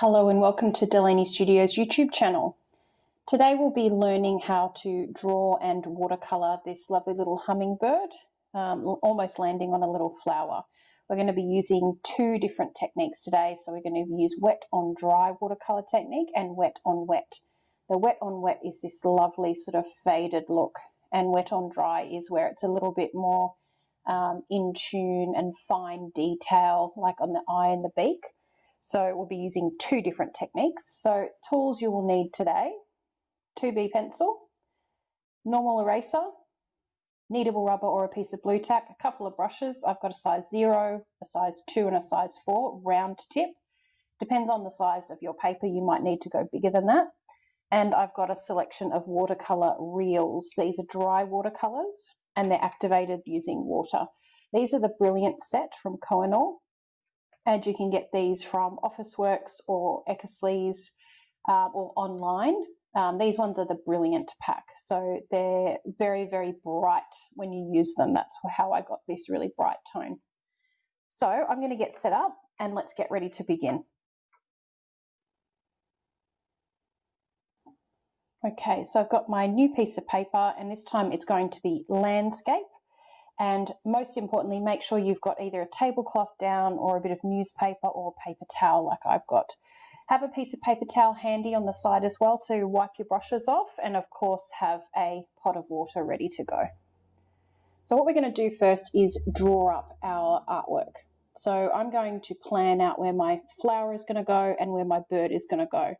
Hello and welcome to Delaney Studios YouTube channel. Today we'll be learning how to draw and watercolour this lovely little hummingbird, almost landing on a little flower. We're going to be using two different techniques today. So we're going to use wet on dry watercolour technique and wet on wet. The wet on wet is this lovely sort of faded look, and wet on dry is where it's a little bit more in tune and fine detail, like on the eye and the beak. So we'll be using two different techniques. So tools you will need today: 2B pencil, normal eraser, kneadable rubber or a piece of blue tack, a couple of brushes. I've got a size 0, a size 2 and a size 4, round tip. Depends on the size of your paper, you might need to go bigger than that. And I've got a selection of watercolour reels. These are dry watercolours and they're activated using water. These are the Brilliant set from Koh-I-Noor. And you can get these from Officeworks or Eckersley's or online. These ones are the Brilliant pack. So they're very, very bright when you use them. That's how I got this really bright tone. So I'm going to get set up and let's get ready to begin. Okay, so I've got my new piece of paper and this time it's going to be landscape. And most importantly, make sure you've got either a tablecloth down or a bit of newspaper or paper towel like I've got. Have a piece of paper towel handy on the side as well to wipe your brushes off, and of course have a pot of water ready to go. So what we're going to do first is draw up our artwork. So I'm going to plan out where my flower is going to go and where my bird is going to go.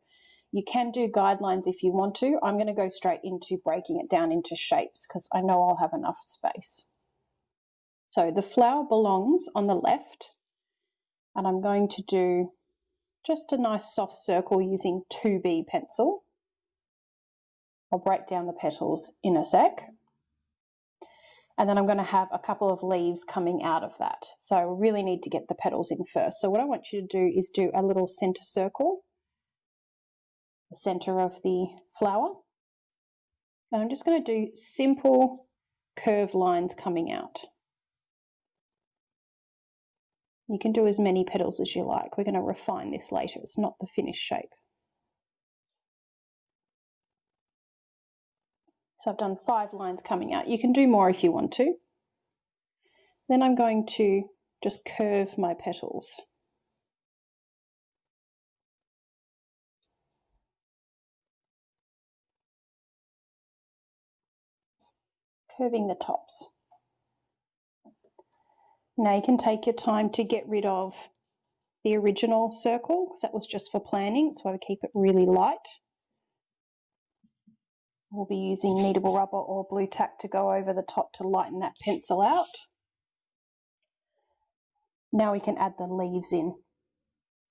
You can do guidelines if you want to. I'm going to go straight into breaking it down into shapes because I know I'll have enough space. So the flower belongs on the left, and I'm going to do just a nice soft circle using 2B pencil. I'll break down the petals in a sec. And then I'm going to have a couple of leaves coming out of that. So I really need to get the petals in first. So what I want you to do is do a little center circle, the center of the flower. And I'm just going to do simple curved lines coming out. You can do as many petals as you like. We're going to refine this later. It's not the finished shape. So I've done 5 lines coming out. You can do more if you want to. Then I'm going to just curve my petals. Curving the tops. Now you can take your time to get rid of the original circle because that was just for planning, so I keep it really light. We'll be using kneadable rubber or blue tack to go over the top to lighten that pencil out. Now we can add the leaves in.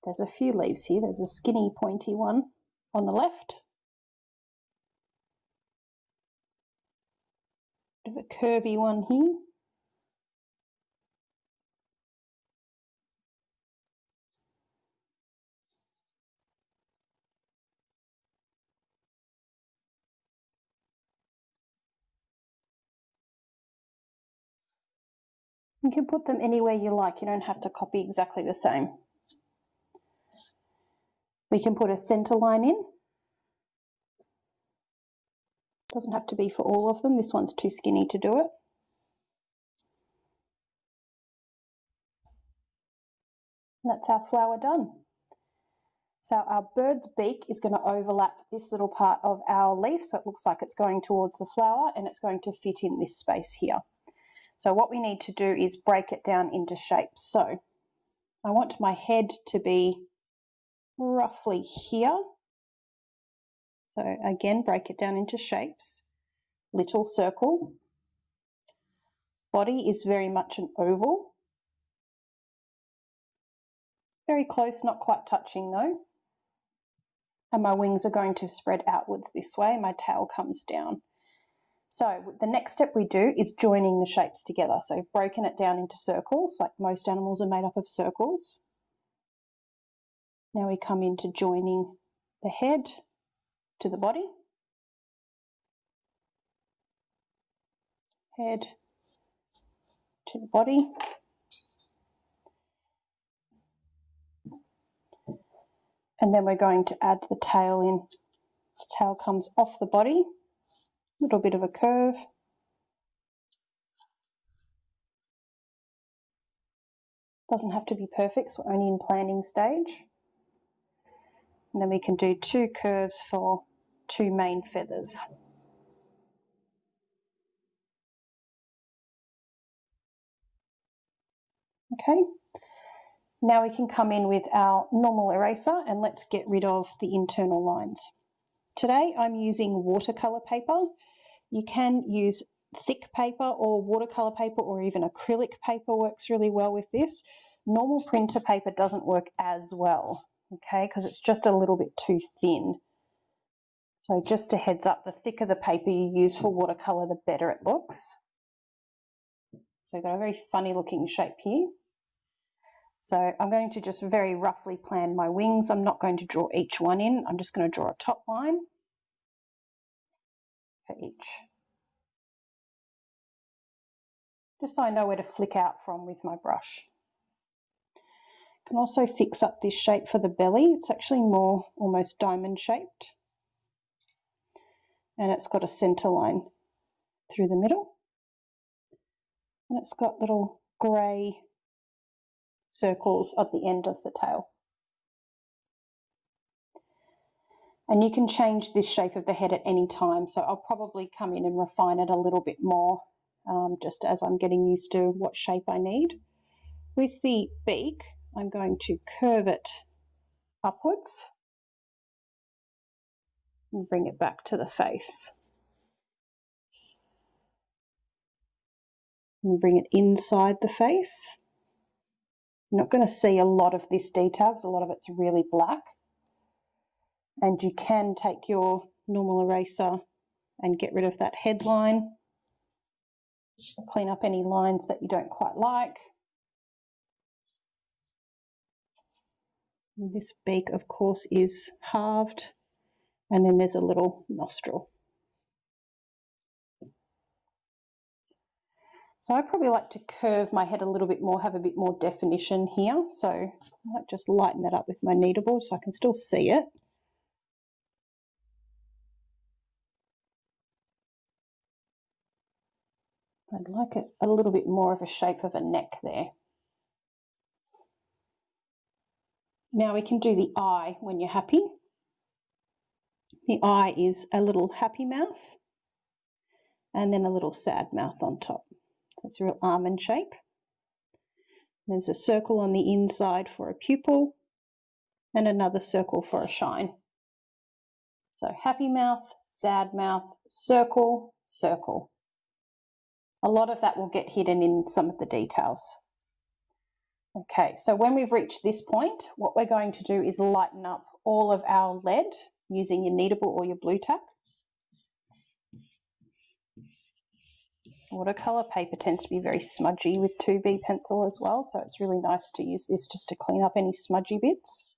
There's a few leaves here. There's a skinny pointy one on the left. A bit of a curvy one here. You can put them anywhere you like. You don't have to copy exactly the same. We can put a center line in. Doesn't have to be for all of them. This one's too skinny to do it. And that's our flower done. So our bird's beak is going to overlap this little part of our leaf, so it looks like it's going towards the flower, and it's going to fit in this space here. So what we need to do is break it down into shapes. So I want my head to be roughly here. So again, break it down into shapes. Little circle. Body is very much an oval. Very close, not quite touching though. And my wings are going to spread outwards this way. My tail comes down. So the next step we do is joining the shapes together. So I've broken it down into circles, like most animals are made up of circles. Now we come into joining the head to the body. Head to the body. And then we're going to add the tail in. The tail comes off the body, a little bit of a curve. Doesn't have to be perfect, so we're only in planning stage. And then we can do two curves for two main feathers. Okay, now we can come in with our normal eraser and let's get rid of the internal lines. Today I'm using watercolour paper. You can use thick paper or watercolour paper or even acrylic paper works really well with this. Normal printer paper doesn't work as well, okay, because it's just a little bit too thin. So just a heads up, the thicker the paper you use for watercolour, the better it looks. So we've got a very funny looking shape here. So I'm going to just very roughly plan my wings. I'm not going to draw each one in. I'm just going to draw a top line for each. Just so I know where to flick out from with my brush. I can also fix up this shape for the belly. It's actually more almost diamond shaped. And it's got a centre line through the middle. And it's got little grey circles at the end of the tail. And you can change this shape of the head at any time, so I'll probably come in and refine it a little bit more just as I'm getting used to what shape I need. With the beak, I'm going to curve it upwards and bring it back to the face. And bring it inside the face. You're not going to see a lot of this detail because a lot of it's really black. And you can take your normal eraser and get rid of that headline, clean up any lines that you don't quite like. And this beak, of course, is halved, and then there's a little nostril. So I probably like to curve my head a little bit more, have a bit more definition here. So I might just lighten that up with my needleboard so I can still see it. I'd like it a little bit more of a shape of a neck there. Now we can do the eye when you're happy. The eye is a little happy mouth and then a little sad mouth on top. It's a real almond shape. There's a circle on the inside for a pupil and another circle for a shine. So happy mouth, sad mouth, circle, circle. A lot of that will get hidden in some of the details. Okay, so when we've reached this point, what we're going to do is lighten up all of our lead using your kneadable or your blue tack. Watercolour paper tends to be very smudgy with 2B pencil as well, so it's really nice to use this just to clean up any smudgy bits.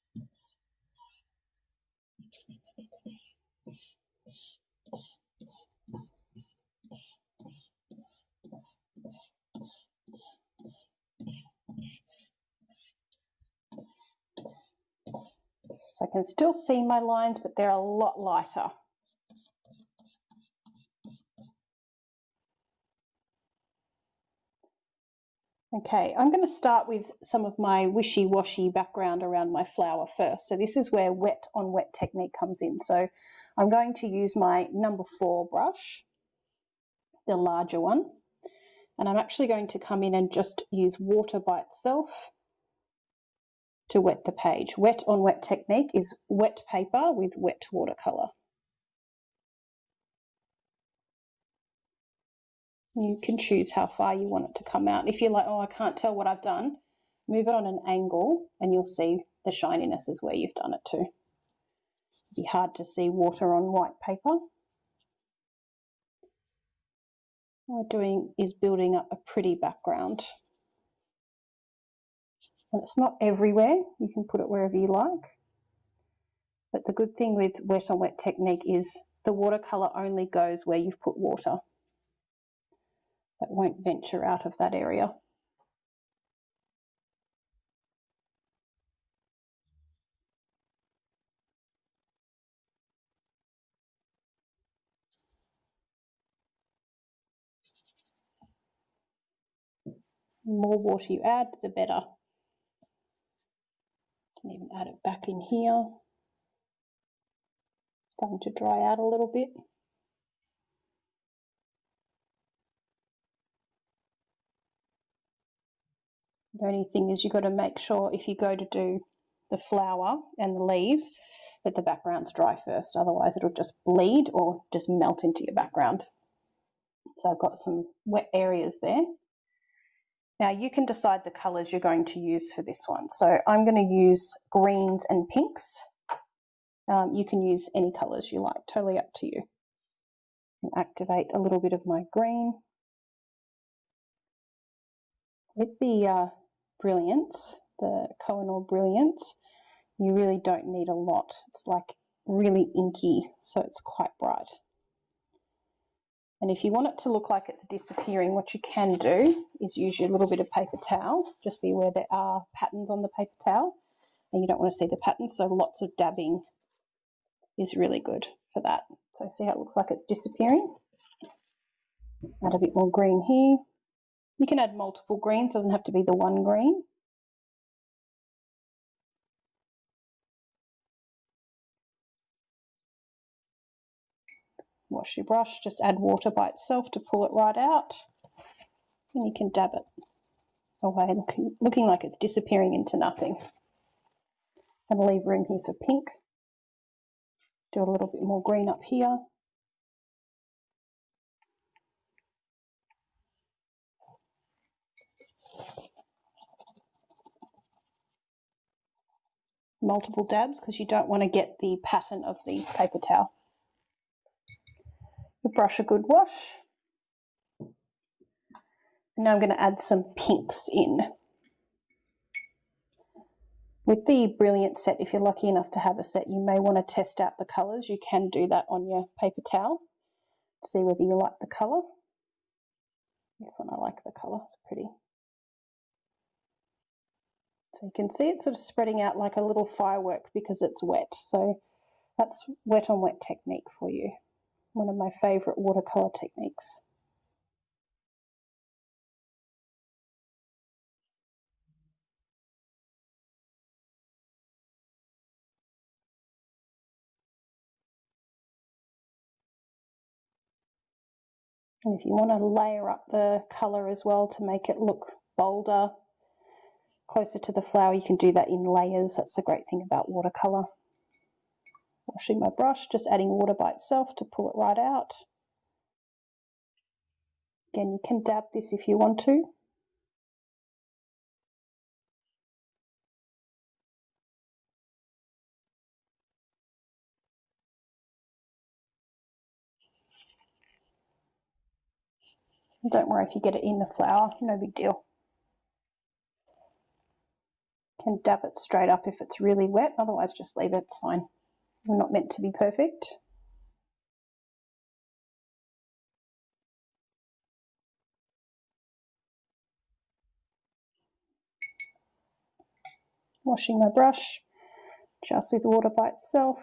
So I can still see my lines, but they're a lot lighter. Okay, I'm going to start with some of my wishy-washy background around my flower first. So this is where wet on wet technique comes in. So I'm going to use my number 4 brush, the larger one, and I'm actually going to come in and just use water by itself to wet the page. Wet on wet technique is wet paper with wet watercolour. You can choose how far you want it to come out. If you're like, oh, I can't tell what I've done, move it on an angle and you'll see the shininess is where you've done it to. It'd be hard to see water on white paper. What we're doing is building up a pretty background. And it's not everywhere. You can put it wherever you like. But the good thing with wet on wet technique is the watercolour only goes where you've put water. That won't venture out of that area. more water you add, the better. You can even add it back in here. It's starting to dry out a little bit. The only thing is you've got to make sure if you go to do the flower and the leaves that the background's dry first, otherwise it'll just bleed or just melt into your background. So I've got some wet areas there. Now you can decide the colours you're going to use for this one. So I'm going to use greens and pinks. You can use any colours you like, totally up to you. And activate a little bit of my green. With the brilliance, the Koh-I-Noor brilliance, you really don't need a lot. It's like really inky, so it's quite bright. And if you want it to look like it's disappearing, what you can do is use your little bit of paper towel. Just be aware there are patterns on the paper towel and you don't want to see the patterns, so lots of dabbing is really good for that. So see how it looks like it's disappearing? Add a bit more green here. You can add multiple greens, doesn't have to be the one green. Wash your brush, just add water by itself to pull it right out, and you can dab it away, looking like it's disappearing into nothing. And leave room here for pink. Do a little bit more green up here. Multiple dabs, because you don't want to get the pattern of the paper towel. Brush a good wash. And now I'm going to add some pinks in. With the brilliant set, if you're lucky enough to have a set, you may want to test out the colours. You can do that on your paper towel to see whether you like the colour. This one I like the colour, it's pretty. So you can see it's sort of spreading out like a little firework because it's wet. So that's wet on wet technique for you. One of my favourite watercolour techniques. And if you want to layer up the colour as well to make it look bolder, closer to the flower, you can do that in layers. That's the great thing about watercolour. Washing my brush, just adding water by itself to pull it right out. Again, you can dab this if you want to. And don't worry if you get it in the flower, no big deal. You can dab it straight up if it's really wet, otherwise just leave it, it's fine. We're not meant to be perfect. Washing my brush, just with water by itself.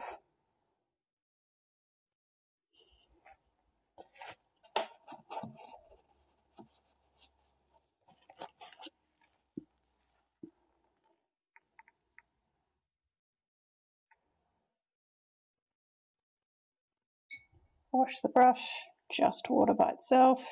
Wash the brush, just water by itself.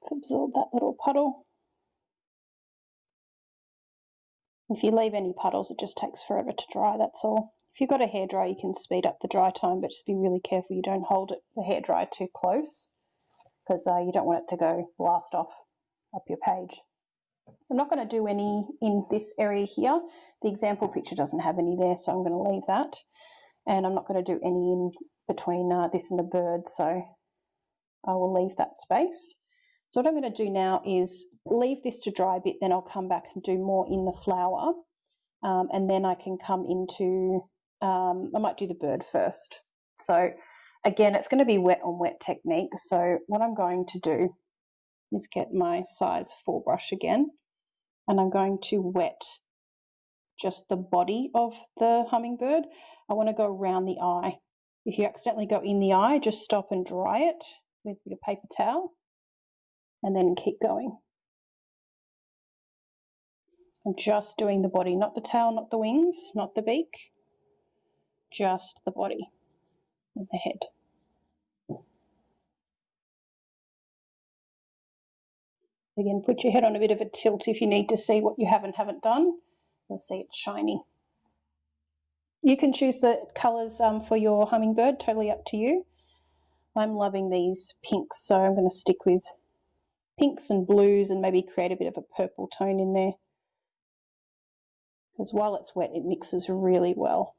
Let's absorb that little puddle. If you leave any puddles, it just takes forever to dry, that's all. If you've got a hairdryer, you can speed up the dry time, but just be really careful you don't hold it, the hairdryer too close, because you don't want it to go blast off up your page. I'm not going to do any in this area here. The example picture doesn't have any there, so I'm going to leave that. And I'm not going to do any in between this and the bird, so I will leave that space. So what I'm going to do now is leave this to dry a bit, then I'll come back and do more in the flower. And then I can come into I might do the bird first. So Again, it's going to be wet on wet technique. So what I'm going to do is get my size 4 brush again, and I'm going to wet just the body of the hummingbird. I want to go around the eye. If you accidentally go in the eye, just stop and dry it with a bit of paper towel and then keep going. I'm just doing the body, not the tail, not the wings, not the beak, just the body and the head. Again, put your head on a bit of a tilt if you need to see what you have and haven't done. You'll see it's shiny. You can choose the colours for your hummingbird, totally up to you. I'm loving these pinks, so I'm going to stick with pinks and blues and maybe create a bit of a purple tone in there. Because while it's wet, it mixes really well.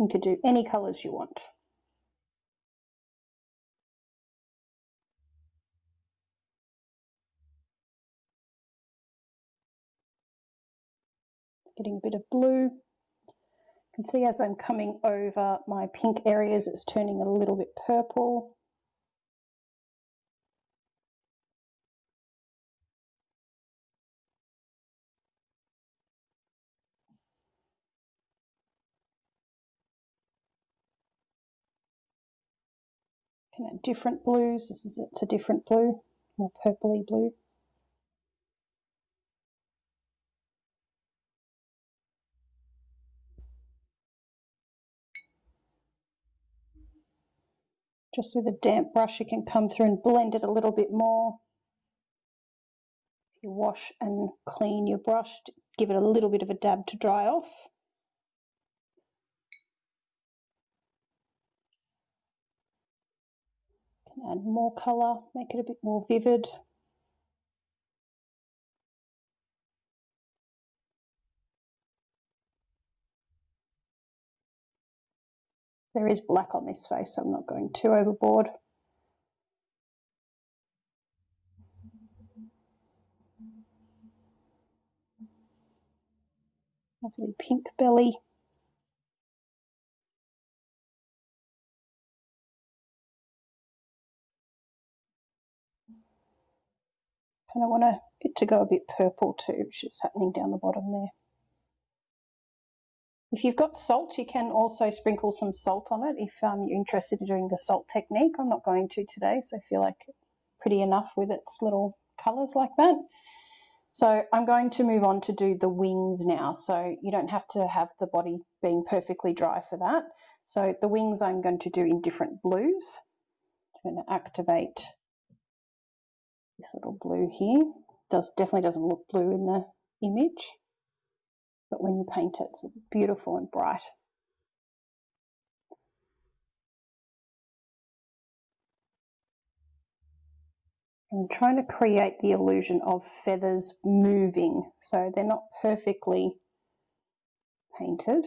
You could do any colours you want. Getting a bit of blue. You can see as I'm coming over my pink areas, it's turning a little bit purple. Different blues. It's a different blue, more purpley blue. Just with a damp brush, you can come through and blend it a little bit more. If you wash and clean your brush, give it a little bit of a dab to dry off. Add more colour, make it a bit more vivid. There is black on this face, so I'm not going too overboard. Lovely pink belly. And I want it to go a bit purple too, which is happening down the bottom there. If you've got salt, you can also sprinkle some salt on it if you're interested in doing the salt technique. I'm not going to today, so I feel like pretty enough with its little colours like that. So I'm going to move on to do the wings now. So you don't have to have the body being perfectly dry for that. So the wings I'm going to do in different blues. I'm going to activate this little blue here. Definitely doesn't look blue in the image, but when you paint it, it's beautiful and bright. I'm trying to create the illusion of feathers moving, so they're not perfectly painted.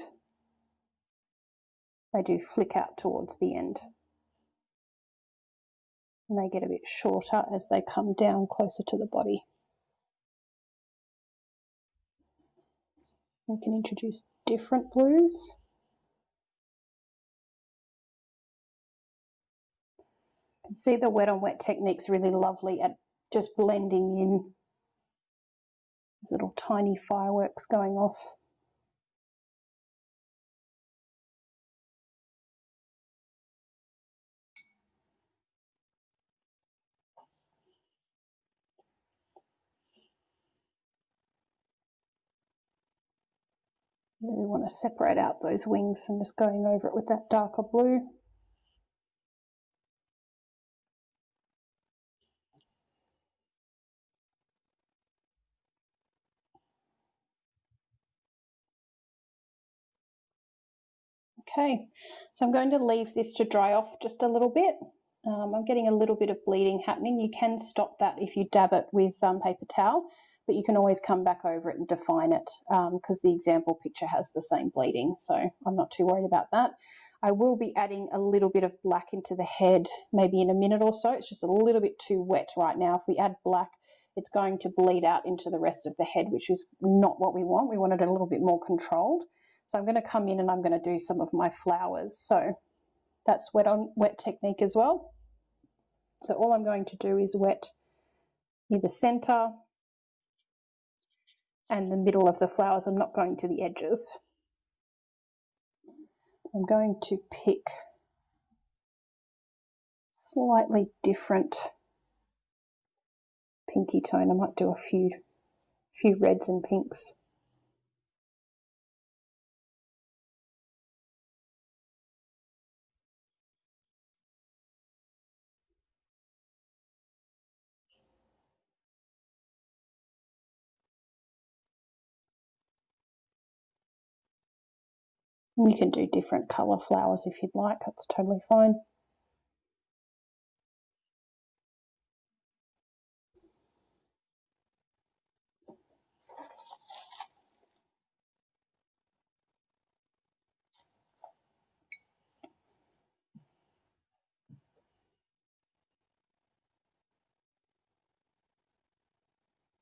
They do flick out towards the end. And they get a bit shorter as they come down closer to the body. We can introduce different blues. You can see the wet on wet technique's really lovely at just blending in these little tiny fireworks going off. We want to separate out those wings, so I'm just going over it with that darker blue. Okay, so I'm going to leave this to dry off just a little bit. I'm getting a little bit of bleeding happening. You can stop that if you dab it with paper towel. But you can always come back over it and define it because the example picture has the same bleeding. So I'm not too worried about that. I will be adding a little bit of black into the head maybe in a minute or so. It's just a little bit too wet right now. If we add black, it's going to bleed out into the rest of the head, which is not what we want. We want it a little bit more controlled. So I'm going to come in and I'm going to do some of my flowers. So that's wet on wet technique as well. So all I'm going to do is wet near the center and the middle of the flowers. I'm not going to the edges. I'm going to pick slightly different pinky tone. I might do a few reds and pinks. You can do different colour flowers if you'd like, that's totally fine.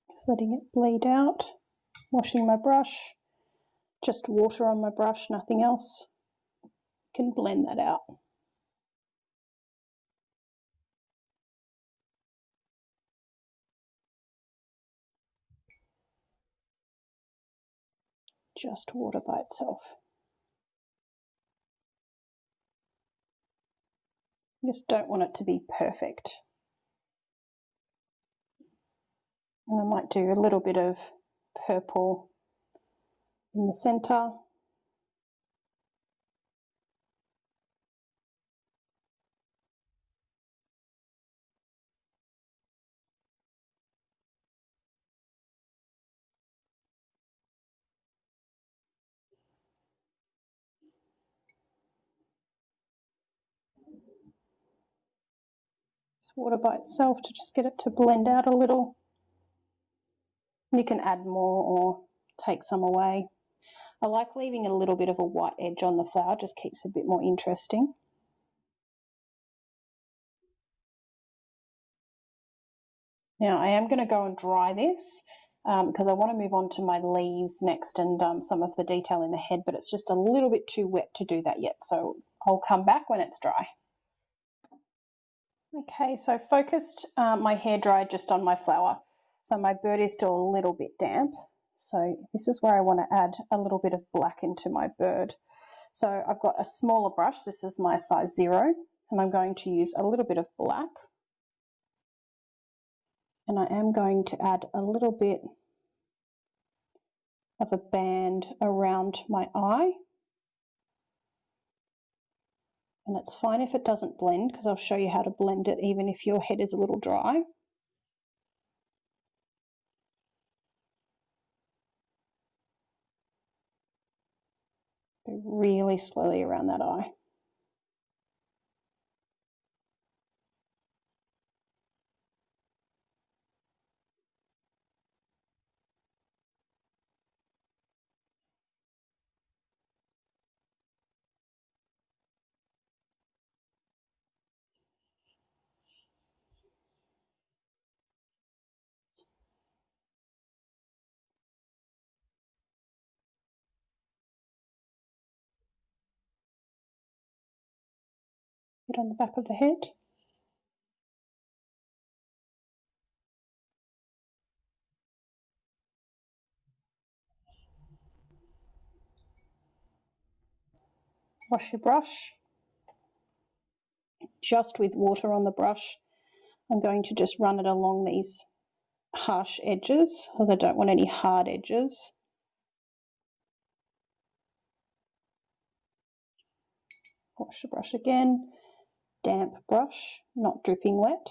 Just letting it bleed out, washing my brush. Just water on my brush, nothing else. You can blend that out. Just water by itself. You just don't want it to be perfect. And I might do a little bit of purple in the center, just water by itself to just get it to blend out a little. You can add more or take some away. I like leaving a little bit of a white edge on the flower, just keeps it a bit more interesting. Now I am going to go and dry this because I want to move on to my leaves next and some of the detail in the head, but it's just a little bit too wet to do that yet, so I'll come back when it's dry. Okay, so I focused my hairdryer just on my flower, so my bird is still a little bit damp. So this is where I want to add a little bit of black into my bird. So I've got a smaller brush, this is my size 0, and I'm going to use a little bit of black. And I am going to add a little bit of a band around my eye. And it's fine if it doesn't blend, because I'll show you how to blend it even if your head is a little dry. Really slowly around that eye. On the back of the head. Wash your brush. Just with water on the brush, I'm going to just run it along these harsh edges, because I don't want any hard edges. Wash the brush again. Damp brush, not dripping wet.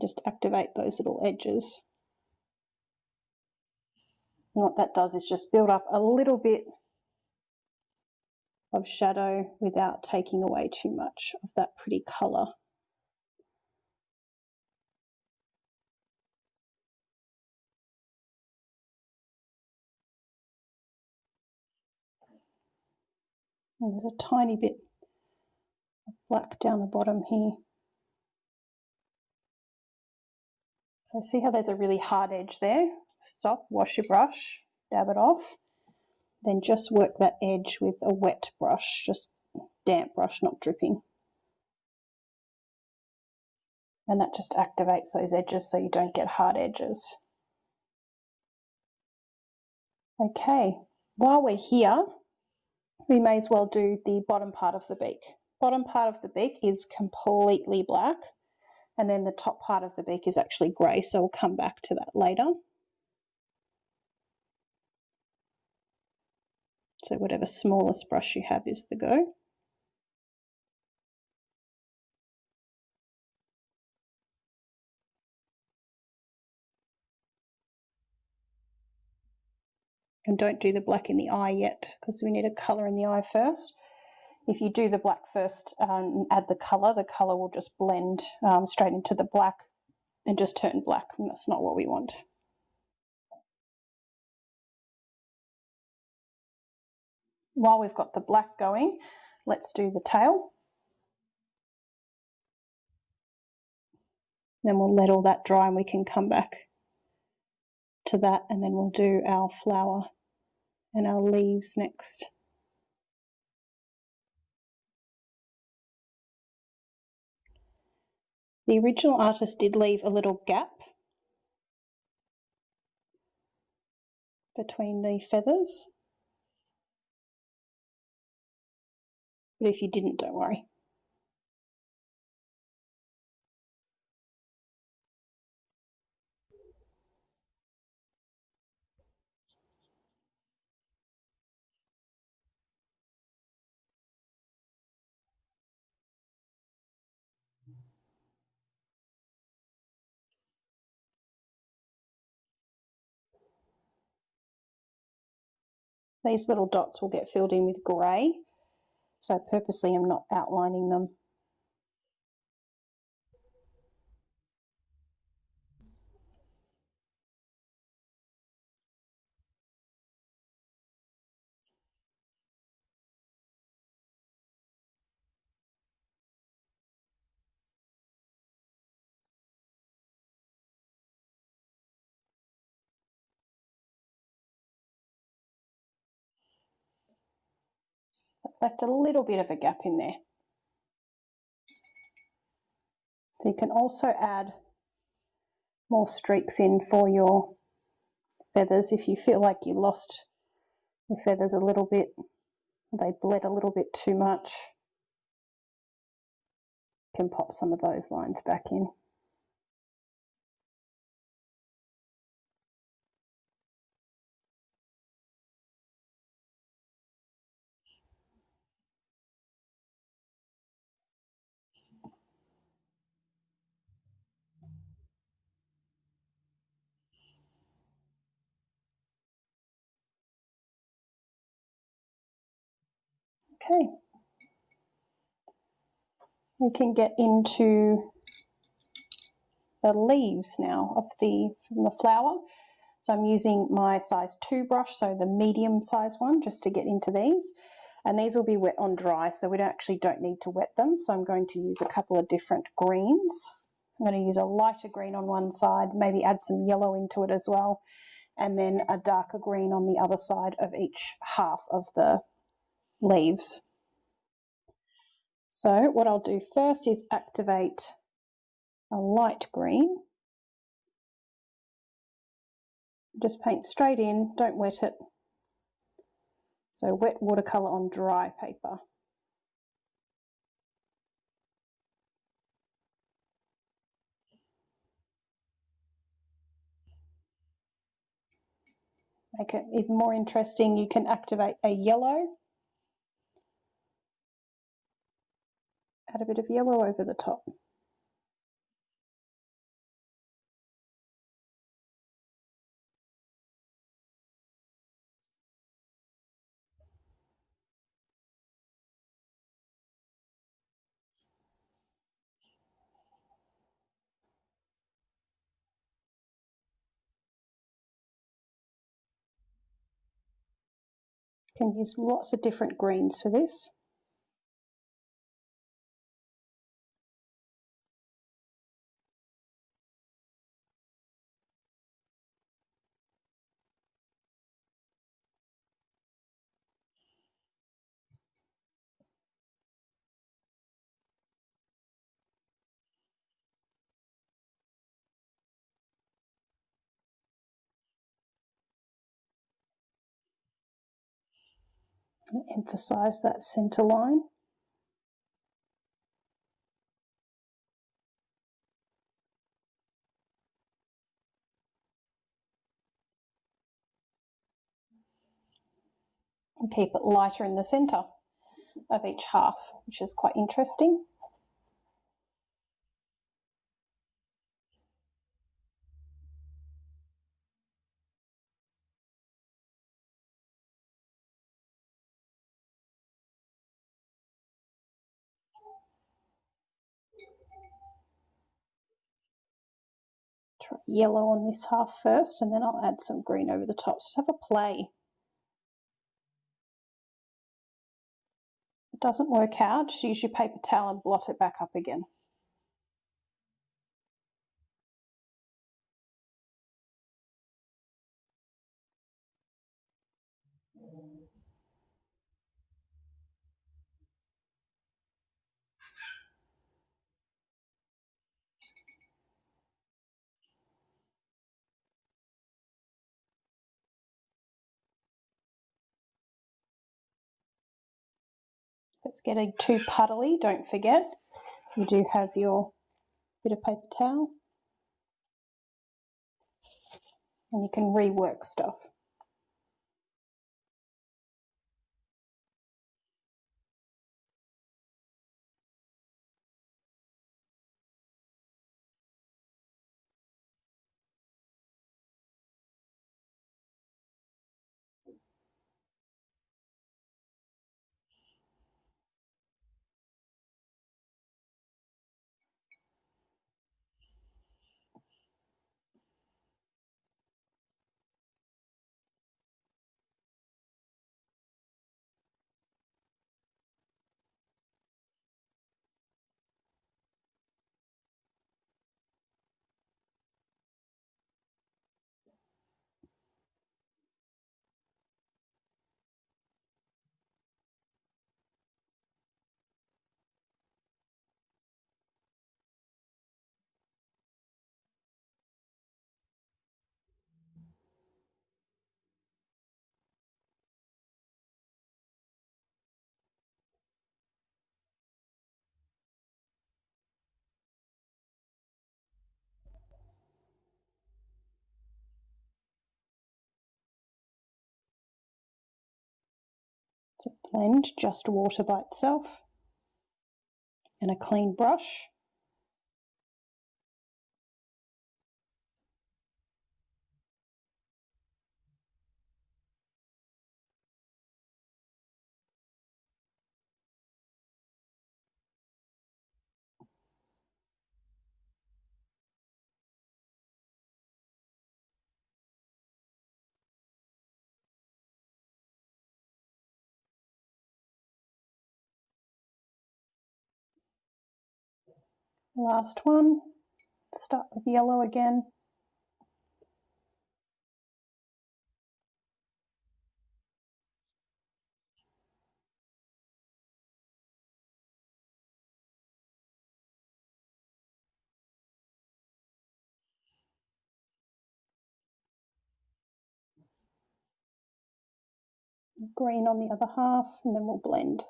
Just activate those little edges. And what that does is just build up a little bit of shadow without taking away too much of that pretty colour. And there's a tiny bit black down the bottom here. So see how there's a really hard edge there? Stop, wash your brush, dab it off, then just work that edge with a wet brush, just damp brush, not dripping. And that just activates those edges so you don't get hard edges. Okay, while we're here, we may as well do the bottom part of the beak. Bottom part of the beak is completely black, and then the top part of the beak is actually grey, so we'll come back to that later. So whatever smallest brush you have is the go. And don't do the black in the eye yet, because we need a colour in the eye first. If you do the black first and add the colour will just blend straight into the black and just turn black, and that's not what we want. While we've got the black going, let's do the tail. Then we'll let all that dry and we can come back to that, and then we'll do our flower and our leaves next. The original artist did leave a little gap between the feathers, but if you didn't, don't worry. These little dots will get filled in with grey, so purposely I'm not outlining them. Left a little bit of a gap in there. So you can also add more streaks in for your feathers if you feel like you lost your feathers a little bit, they bled a little bit too much. You can pop some of those lines back in. Okay, we can get into the leaves now from the flower. So I'm using my size 2 brush, so the medium size one, just to get into these. And these will be wet on dry, so we don't need to wet them. So I'm going to use a couple of different greens. I'm going to use a lighter green on one side, maybe add some yellow into it as well, and then a darker green on the other side of each half of the leaves. So what I'll do first is activate a light green. Just paint straight in, don't wet it. So wet watercolour on dry paper. Make it even more interesting, you can activate a yellow. Add a bit of yellow over the top. You can use lots of different greens for this. I'm going to emphasise that centre line. And keep it lighter in the centre of each half, which is quite interesting. Try yellow on this half first, and then I'll add some green over the top. Just have a play. It doesn't work out, just use your paper towel and blot it back up again. It's getting too puddly, don't forget. You do have your bit of paper towel and you can rework stuff. So blend just water by itself and a clean brush. Last one, start with yellow again. Green on the other half, and then we'll blend.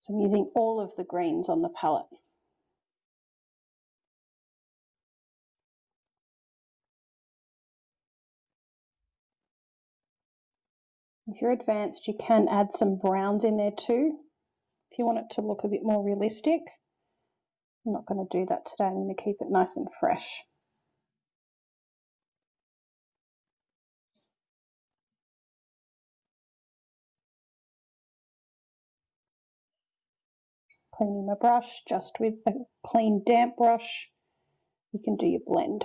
So I'm using all of the greens on the palette. If you're advanced, you can add some browns in there too, if you want it to look a bit more realistic. I'm not going to do that today. I'm going to keep it nice and fresh. Cleaning my brush, just with a clean damp brush, you can do your blend.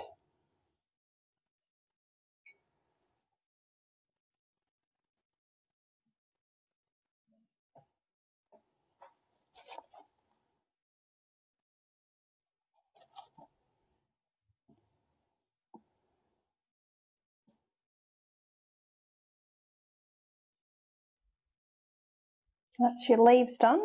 That's your leaves done.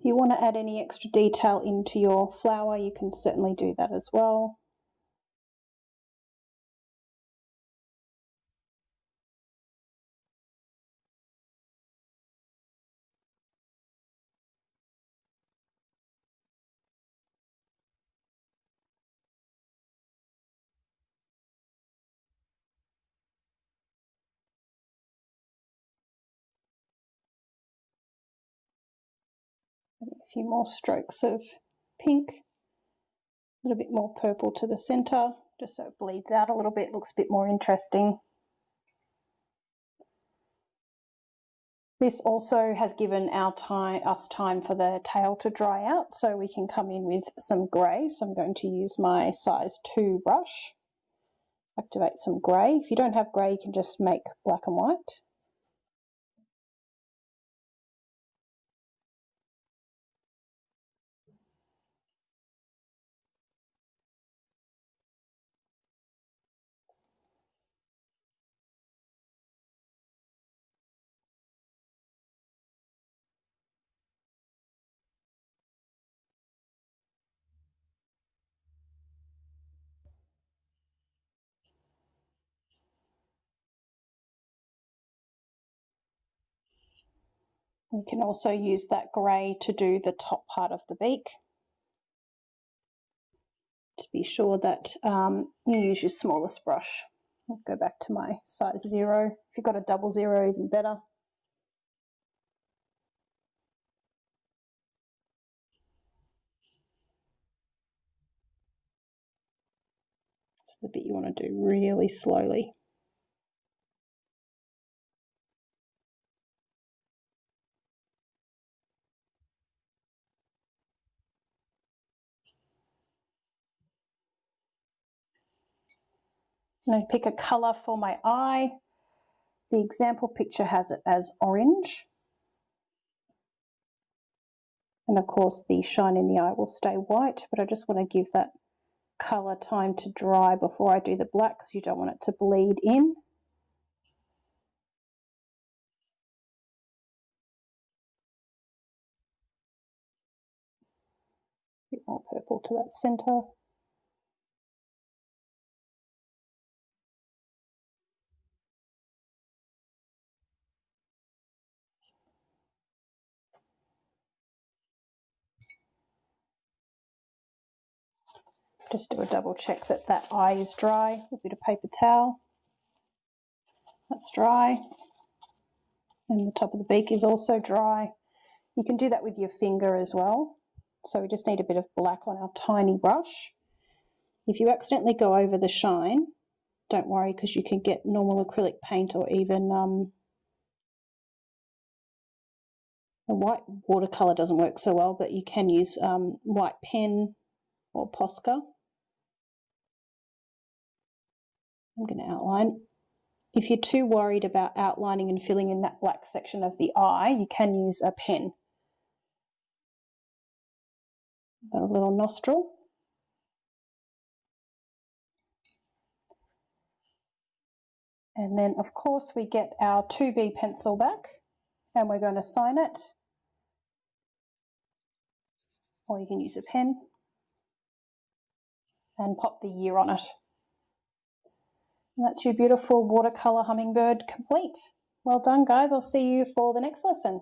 If you want to add any extra detail into your flower, you can certainly do that as well. few more strokes of pink, a little bit more purple to the center, just so it bleeds out a little bit, looks a bit more interesting. This also has given us time for the tail to dry out, so we can come in with some grey. So I'm going to use my size 2 brush, activate some grey. If you don't have grey, you can just make black and white. You can also use that grey to do the top part of the beak. Just be sure that you use your smallest brush. I'll go back to my size 0. If you've got a double 0, even better. That's the bit you want to do really slowly. I'm going to pick a colour for my eye. The example picture has it as orange. And of course the shine in the eye will stay white, but I just want to give that colour time to dry before I do the black, because you don't want it to bleed in. A bit more purple to that centre. Just do a double check that that eye is dry, a bit of paper towel. That's dry. And the top of the beak is also dry. You can do that with your finger as well. So we just need a bit of black on our tiny brush. If you accidentally go over the shine, don't worry, because you can get normal acrylic paint or even a white watercolour doesn't work so well, but you can use white pen or Posca. I'm going to outline. If you're too worried about outlining and filling in that black section of the eye, you can use a pen. Got a little nostril. And then of course we get our 2B pencil back and we're going to sign it. Or you can use a pen and pop the year on it. And that's your beautiful watercolour hummingbird complete. Well done, guys. I'll see you for the next lesson.